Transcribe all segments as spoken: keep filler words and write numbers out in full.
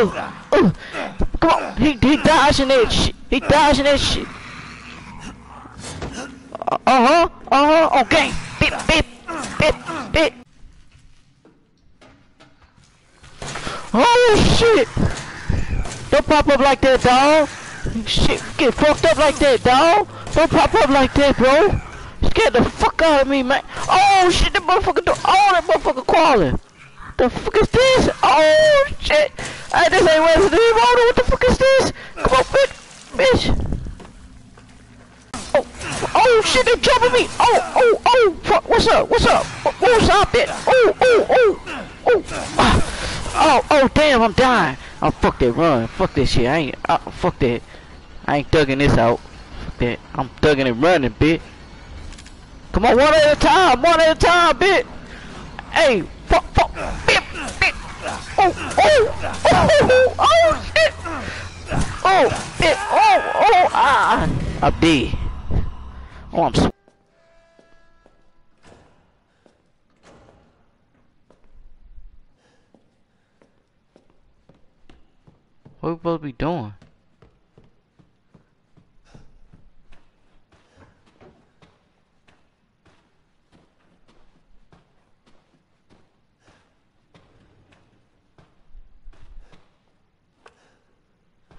Oh, oh, come on, he he dies in that shit. He dies in that shit. Uh huh, uh huh. Okay, bit, bit, bit, bit. Oh shit! Don't pop up like that, dog. Shit, get fucked up like that, dog. Don't pop up like that, bro. Scared the fuck out of me, man. Oh shit, that motherfucker do. Oh, that motherfucker crawling. The fuck is this? Oh shit! Hey, this ain't Resident Evil. What the fuck is this? Come on, bitch, bitch. Oh, oh shit! They're jumping me. Oh, oh, oh. Fuck. What's up? What's up? What's up, bitch? Oh, oh, oh, oh. Oh, oh, damn! I'm dying. Oh, fuck that run. Fuck this shit. I ain't. Uh, fuck that. I ain't thugging this out. Fuck that. I'm thugging and running, bitch. Come on, one at a time. One at a time, bitch. Hey. Fuck, fuck, bip, bip. Oh, oh, oh, oh, oh, shit. Oh, bip, oh, oh, ah. I'm dead. Oh, I'm so. What are we supposed to be doing?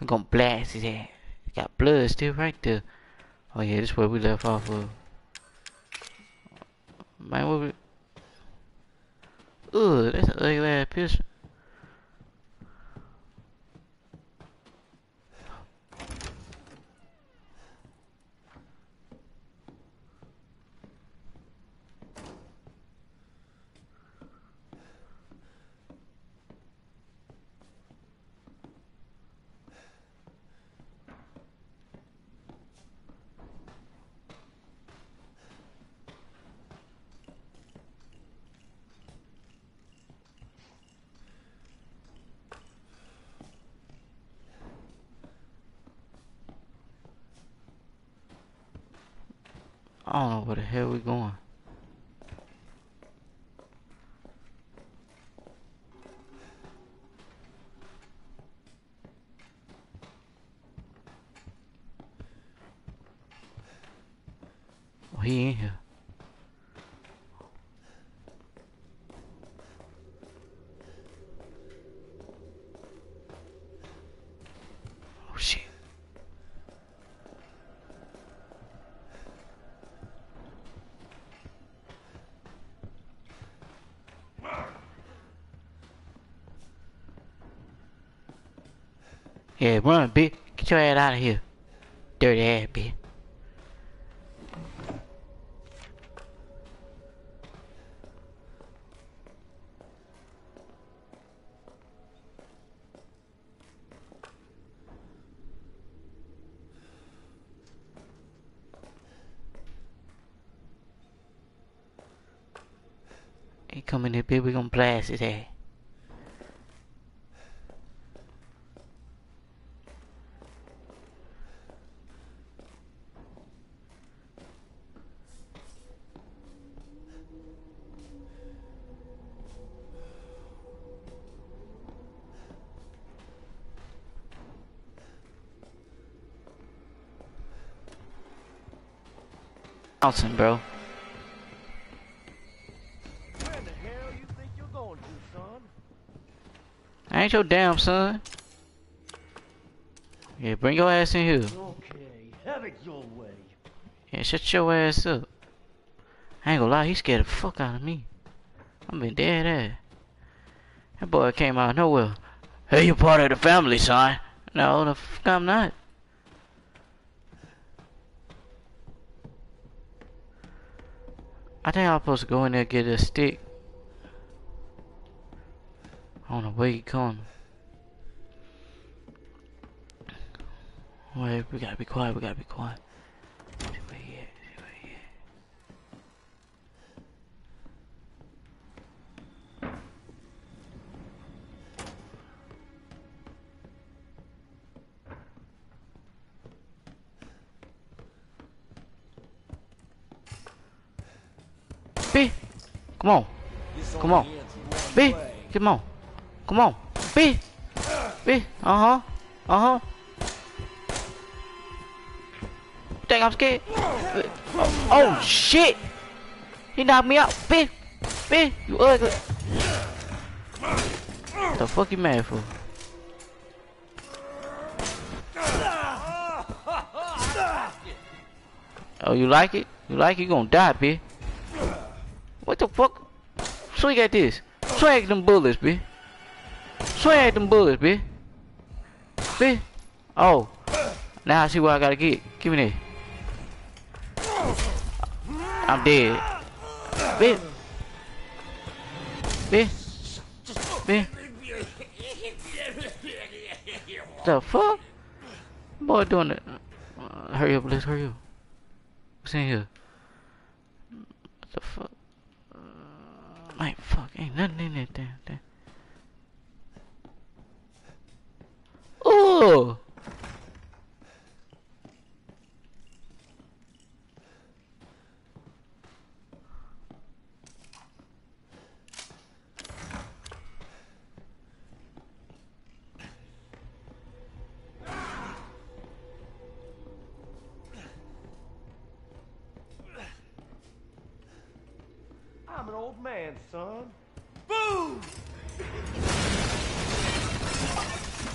I'm gonna blast his ass. Got blood still right there. Oh yeah, this is where we left off of. Man, what we... Ugh, that's an ugly ass pistol. I don't know where the hell we going. Oh, he in here. Oh shit. Yeah, run, bitch. Get your ass out of here. Dirty ass, bitch. Ain't coming here, bitch. We gonna blast his ass. Awesome, bro. Where the hell you think you're going to, son? I ain't your damn son. Yeah, bring your ass in here. Okay, have it your way. Yeah, shut your ass up. I ain't gonna lie, he scared the fuck out of me. I'm been dead ass. That boy came out of nowhere. Hey, you're part of the family, son. No, the fuck I'm not. I think I'm supposed to go in there and get a stick. I don't know where he coming. Wait, we gotta be quiet, we gotta be quiet. See where he at, see where he at. B, come on, come on, B, come on, come on, B, B, Be. Uh-huh. Uh-huh. Dang, I'm scared. Oh, oh shit! He knocked me out. Be. Be. You ugly. What the fuck you mad for? Oh, you like it? You like it? You gonna die, bitch. What the fuck? Swing at this. Swing at them bullets, bitch. Swing at them bullets, bitch. Bitch. Oh. Now I see what I gotta get. Give me that. I'm dead. Bitch. Bitch. Bitch. What the fuck? Boy doing it. Uh, hurry up, let's hurry up. What's in here? What the fuck? Uh, like, fuck, ain't nothing in there, damn thing. Ooh! I'm an old man, son. Boom!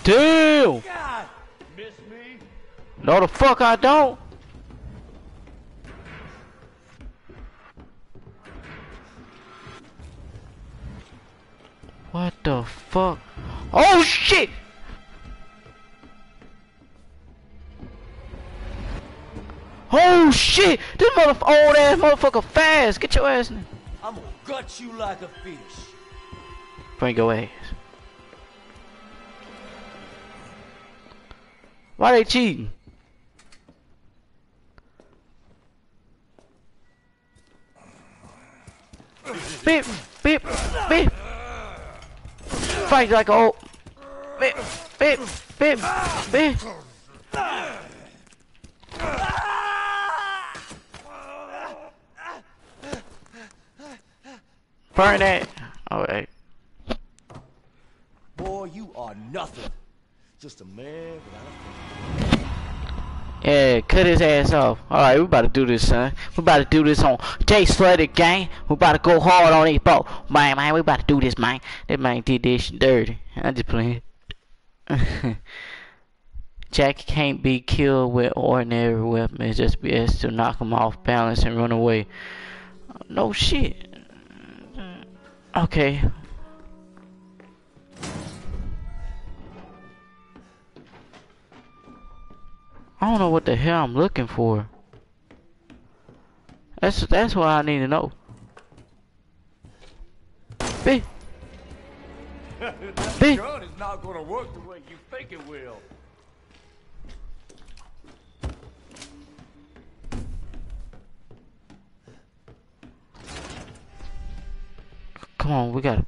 Damn! God, miss me? No, the fuck I don't. What the fuck? Oh shit! Oh shit! This motherf old ass motherfucker fast. Get your ass in there. I'm gonna gut you like a fish. Bring your ass. Why they cheating? Beep, beep, beep. Fight like an old. Beep, beep, beep, beep. Burn it! Alright. Boy, you are nothing. Just a man without a... Yeah, cut his ass off. Alright, we about to do this, son. We about to do this on J Slutty Gang. We about to go hard on this ball. Man, man, we about to do this, man. That man did this dirty. I'm just playing. Jack can't be killed with ordinary weapons. Just be asked to knock him off balance and run away. No shit. Okay. I don't know what the hell I'm looking for. That's that's what I need to know. B. That B. Gun is not going to work the way you think it will. Come on, we gotta,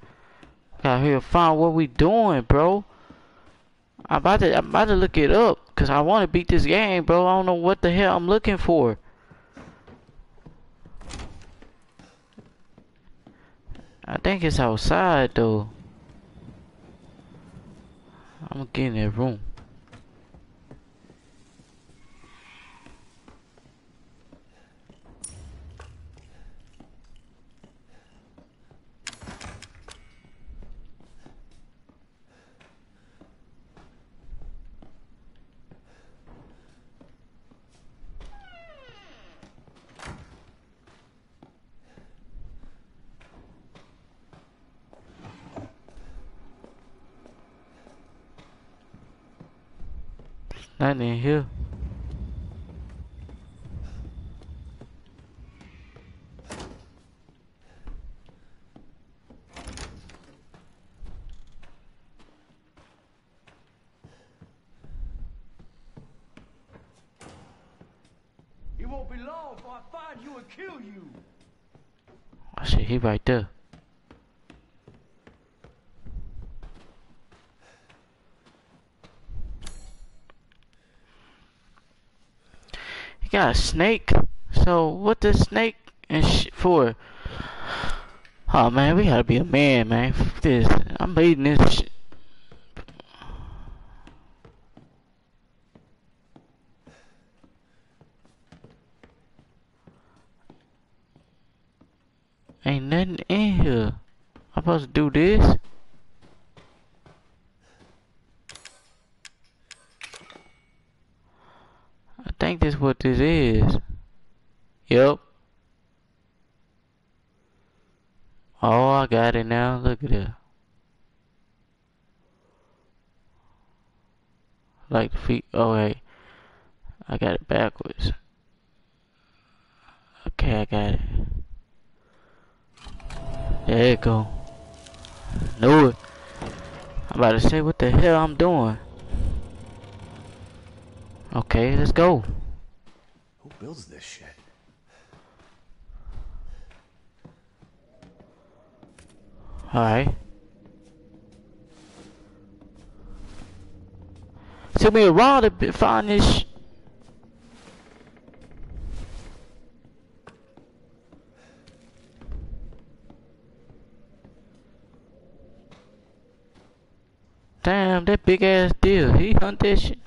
gotta here find what we doing, bro. I'm about to, I'm about to look it up, cause I want to beat this game, bro. I don't know what the hell I'm looking for. I think it's outside though. I'm gonna get in that room. Nothing in here. It won't be long before I find you and kill you. I see he right there. He got a snake, so what the snake and shit for? Oh man, we gotta be a man, man. F this, I'm eating this shit. Ain't nothing in here. I'm supposed to do this? I think this is what this is. Yup. Oh, I got it now. Look at it. Like feet. Oh, wait. I got it backwards. Okay, I got it. There you go. I knew it. I'm about to say what the hell I'm doing. Okay, let's go. Who builds this shit? Alright. Took me a while to find this sh Damn, that big ass deer. He hunt that shit.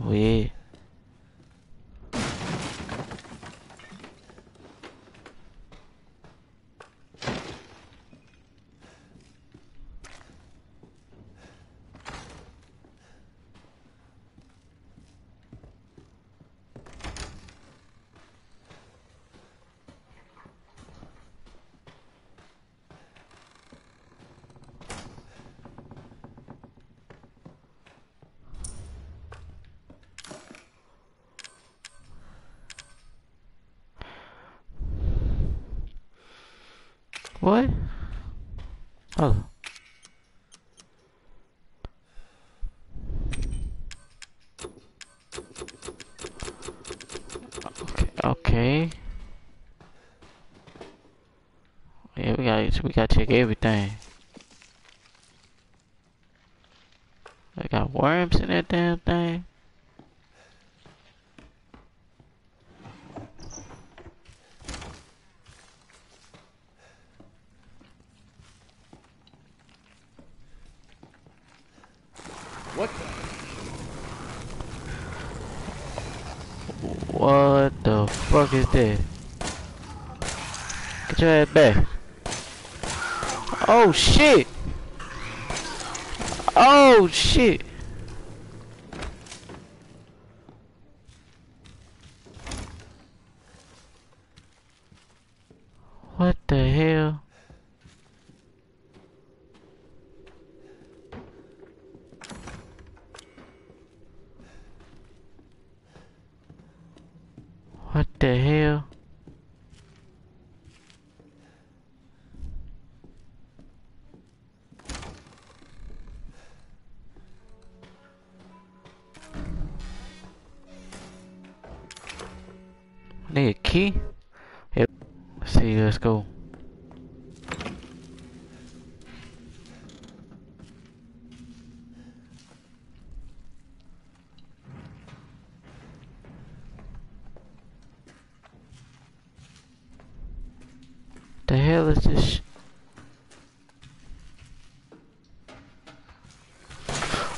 Oh yeah. What? Oh. Okay. Okay. Yeah, we got we got to check everything. I got worms in that damn thing. What the? What the fuck is that? Get your head back. Oh shit! Oh shit! What the hell? What the hell? I need a key? Yep. Let's see, let's go. The hell is this?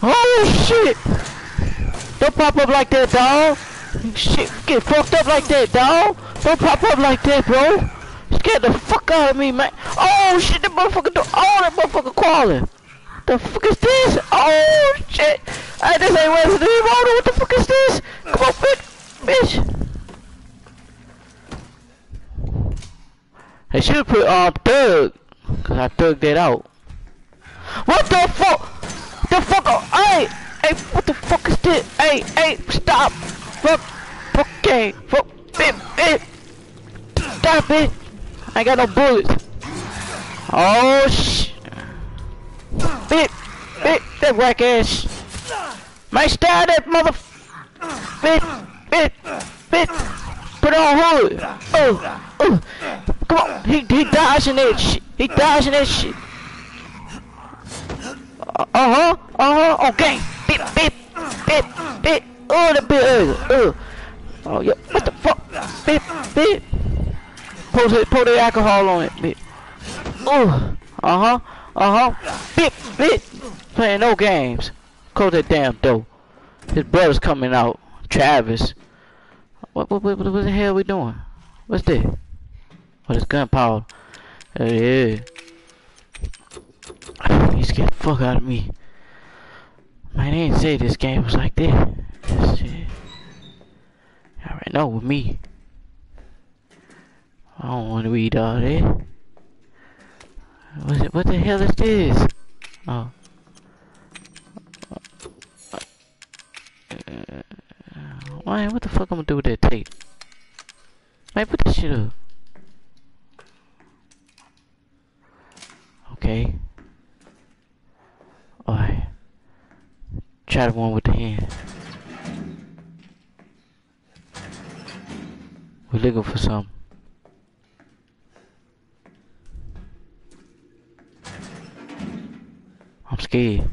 Oh shit! Don't pop up like that, dawg! Shit, get fucked up like that, dawg! Don't pop up like that, bro! Scared the fuck out of me, man! Oh shit, that motherfucker do- Oh, that motherfucker crawling! What the fuck is this? Oh shit! Hey, this ain't Resident Evil! What the fuck is this? Come on, bitch! Bitch! I should put on thug, cause I thugged that out. What the fuck? The fuck? Hey, hey, what the fuck is this? Hey, hey, stop! Fuck, fuck, game, fuck, bitch, bitch, stop it! I ain't got no bullets. Oh sh! Bitch, bitch, that whack ass. My style, that mother. Bitch, bitch, bitch. Put on hood. Oh, oh. Come on, he he dodging that shit. He dodging that shit. Uh huh, uh huh. Okay, bit bit bit bit. Oh, the bit. Uh, oh yeah. What the fuck? Bit bit. Pour the pour the alcohol on it. Bit. Oh. Uh huh. Uh huh. Bit bit. Playing no games. Close that damn door. His brother's coming out. Travis. What what what, what the hell are we doing? What's this? What is gunpowder? Hey, yeah. You scared the fuck out of me. Man, they didn't say this game was like this. This shit. I already know with me. I don't want to read all that. What's it, what the hell is this? Oh. Man, what the fuck I'm gonna do with that tape? Man, put that shit up. Okay. Alright. Try the one with the hand. We're looking for something. I'm scared.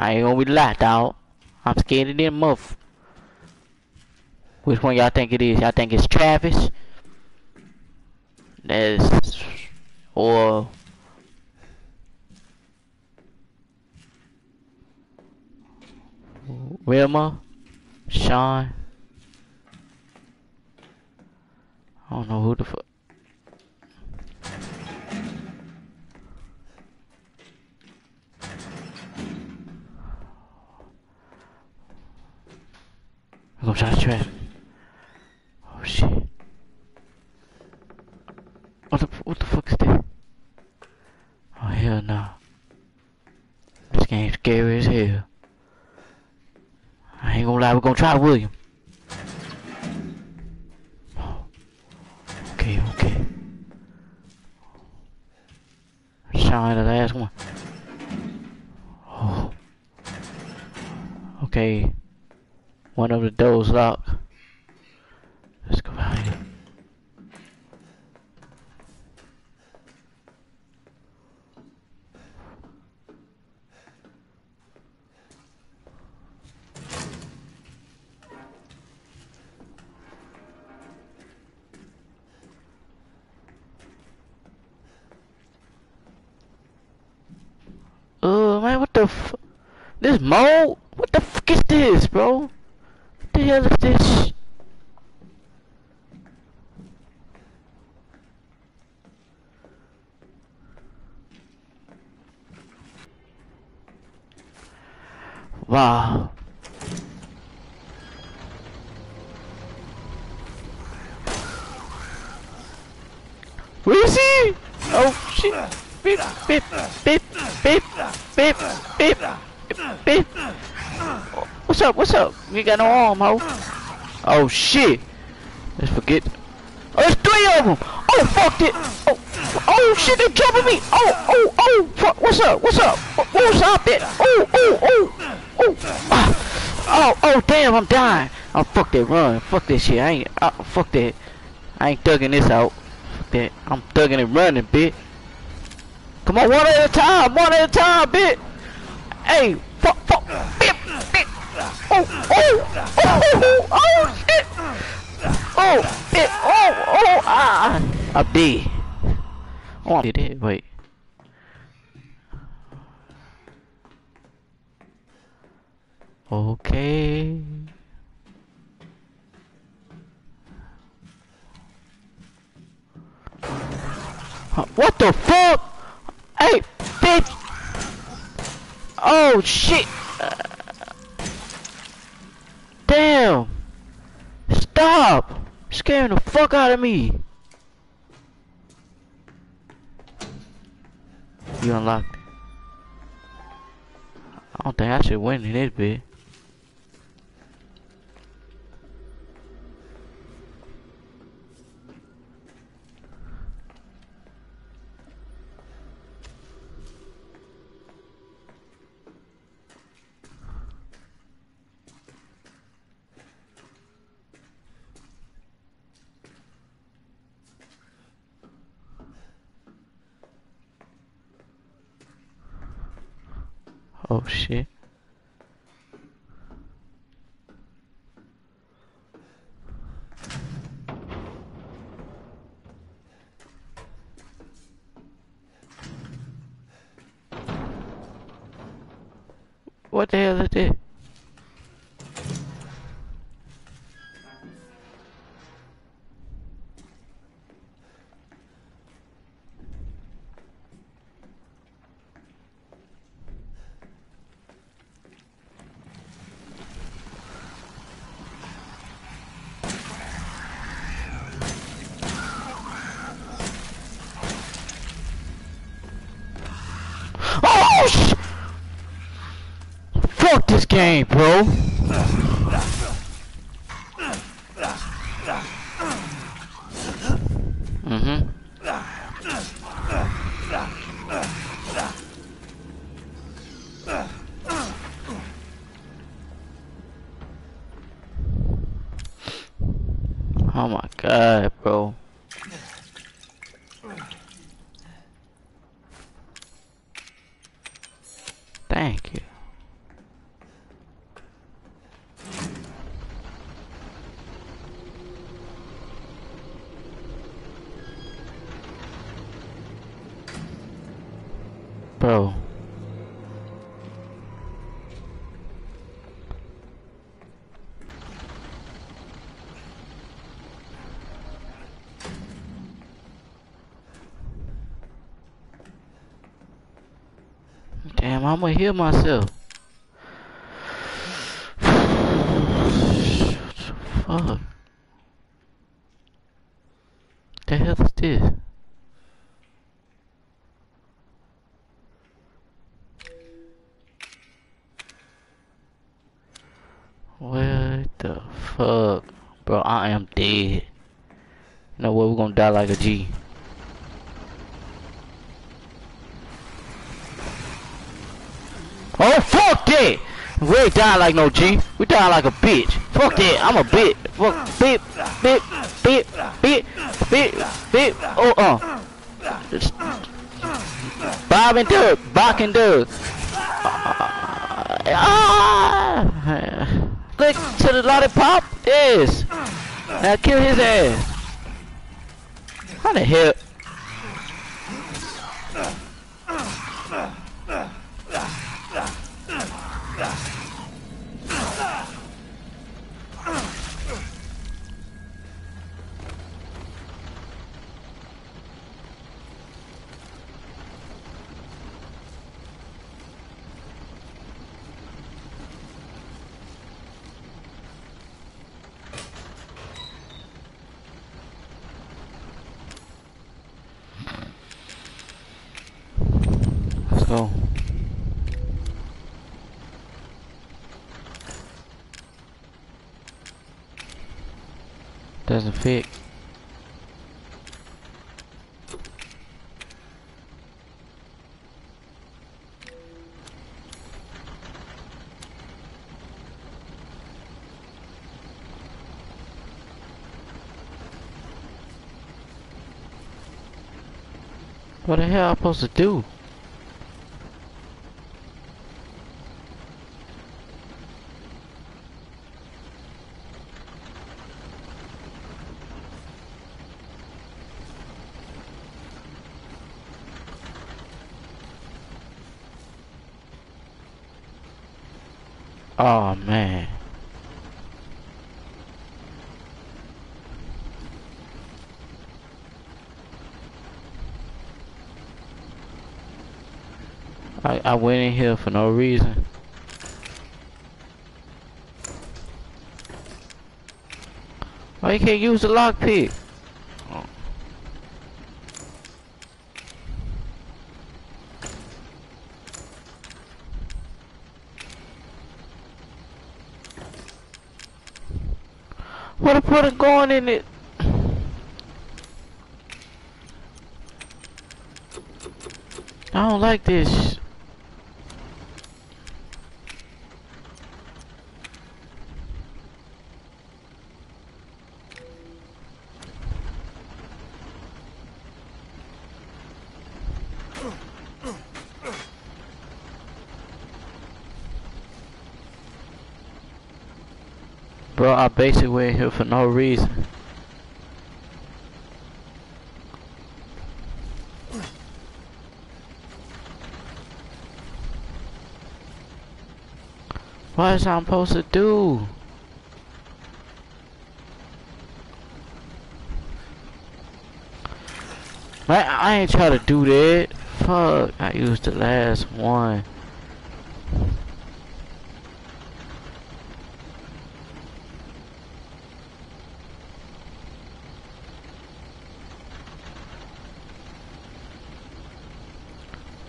I ain't gonna be lied, dawg. I'm scared of them muff. Which one y'all think it is? Y'all think it's Travis? That's... Or... Wilma? Sean? I don't know who the fuck... I'm gonna try to trap. Oh shit. What the, what the fuck is that? Oh hell no. This game's scary as hell. I ain't gonna lie, we're gonna try William. Oh. Okay, okay. Sean, the last one. Oh. Okay. One of the doors locked. Let's go out here. Oh uh, man, what the f? This mold? What the fuck is this, bro? What the hell is this? Wow. Where is he? Oh shit. Beep, beep, beep, beep, beep, beep, beep, beep. What's up? What's up? You got no arm, ho. Oh shit. Let's forget. Oh, there's three of them. Oh, fuck it. Oh, oh shit, they're jumping me. Oh, oh, oh. Fuck. What's up? What's up? What's up? It. Oh, oh, oh, oh. Oh, oh, damn. I'm dying. Oh, fuck that. Run. Fuck that shit. I ain't. Uh, fuck that. I ain't thugging this out. Fuck that. I'm thugging and running, bitch. Come on, one at a time. One at a time, bitch. Hey, fuck, fuck, bitch. Oh, oh, oh, oh, oh, shit! Oh, shit! Oh, oh, ah! I'm dead. Oh, I did it. Wait. Okay. What the fuck? Hey, bitch! Oh, shit! Damn! Stop! You're scaring the fuck out of me! You unlocked it. I don't think I should win in this bit. Oh shit. What the hell is this? this game, bro. Mm-hmm. Oh my god, bro. Thank you. Bro. Damn, I'm gonna heal myself. Fuck. The hell is this? What the fuck? Bro, I am dead. You know what? We're gonna die like a G. Oh, fuck that! We ain't dying like no G. We dying like a bitch. Fuck that. I'm a bitch. Fuck. Bitch. Bitch. Bitch. Bitch. Bitch. Bitch. Oh, uh. Just Bob and Doug. Bock and Doug. Ah! ah. Click to the lollipop. Yes. Now kill his ass. How the hell? Go. Doesn't fit. What the hell am I supposed to do? Oh man. I I went in here for no reason. Oh, you can't use the lockpick. Oh. What a put a going in it. I don't like this. Bro, I basically went here for no reason. What is I'm supposed to do? Man, I ain't trying to do that. Fuck, I used the last one.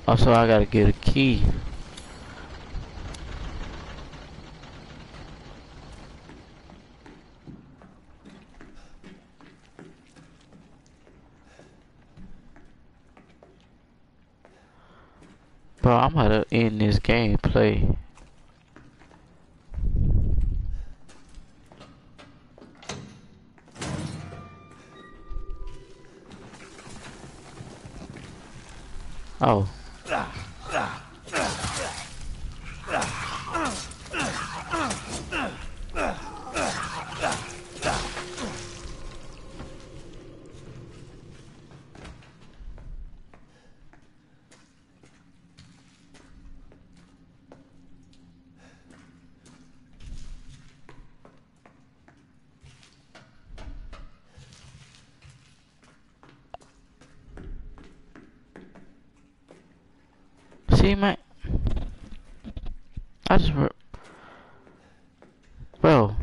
Also, I gotta get a key. Bro, I'm gonna end this gameplay. Oh. See, man, I just re bro.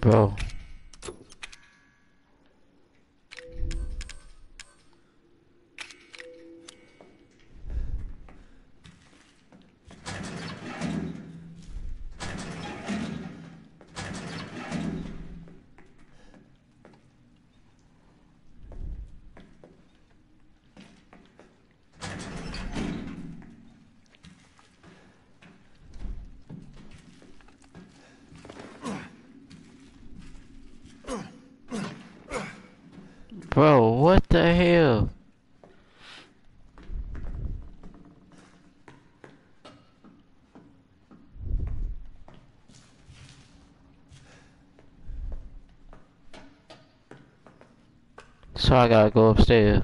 Bro. Bro, what the hell? So I gotta go upstairs.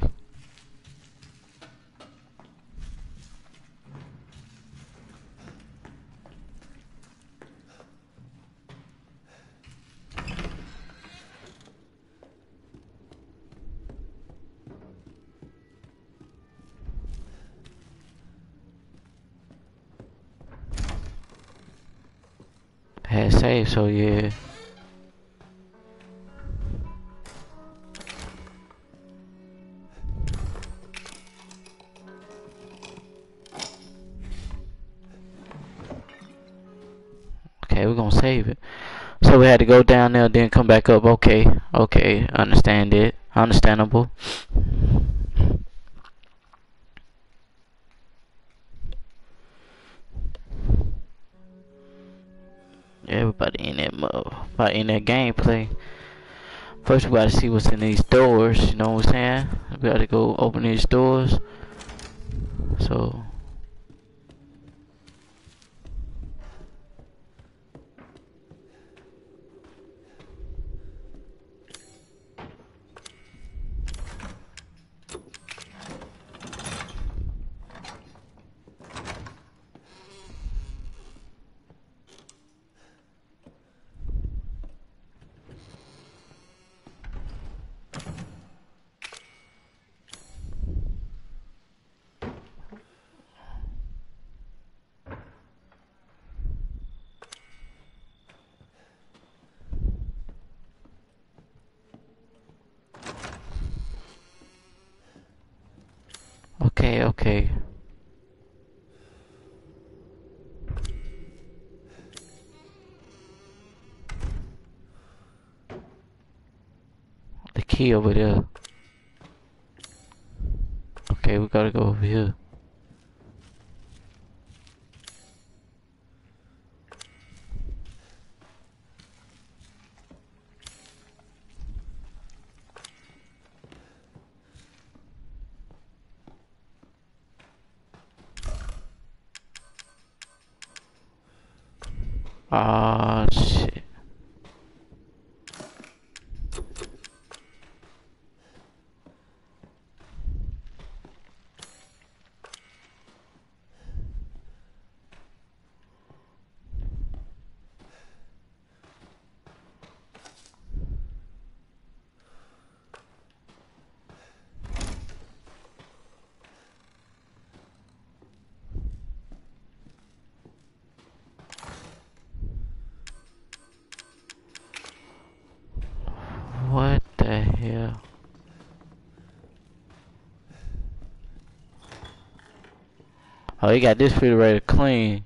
Had saved, so yeah. Okay, we're gonna save it. So we had to go down there, then come back up. Okay, okay, understand it, understandable. Everybody in that mode, everybody in that gameplay. First, we gotta see what's in these doors. You know what I'm saying? We gotta go open these doors. So, okay, okay. The key over there. Okay, we gotta go over here. Ah, uh, shit. Oh, he got this food ready to clean.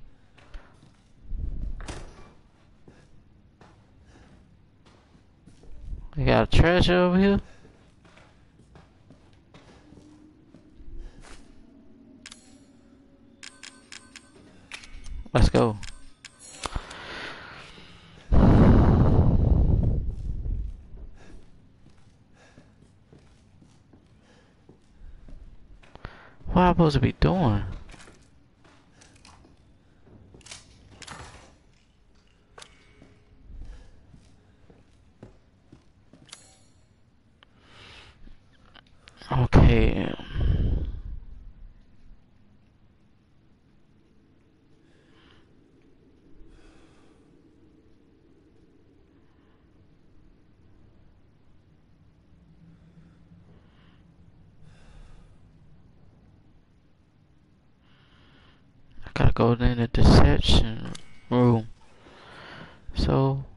We got a treasure over here. Let's go. What am I supposed to be doing? Okay. Gotta go in the deception room. So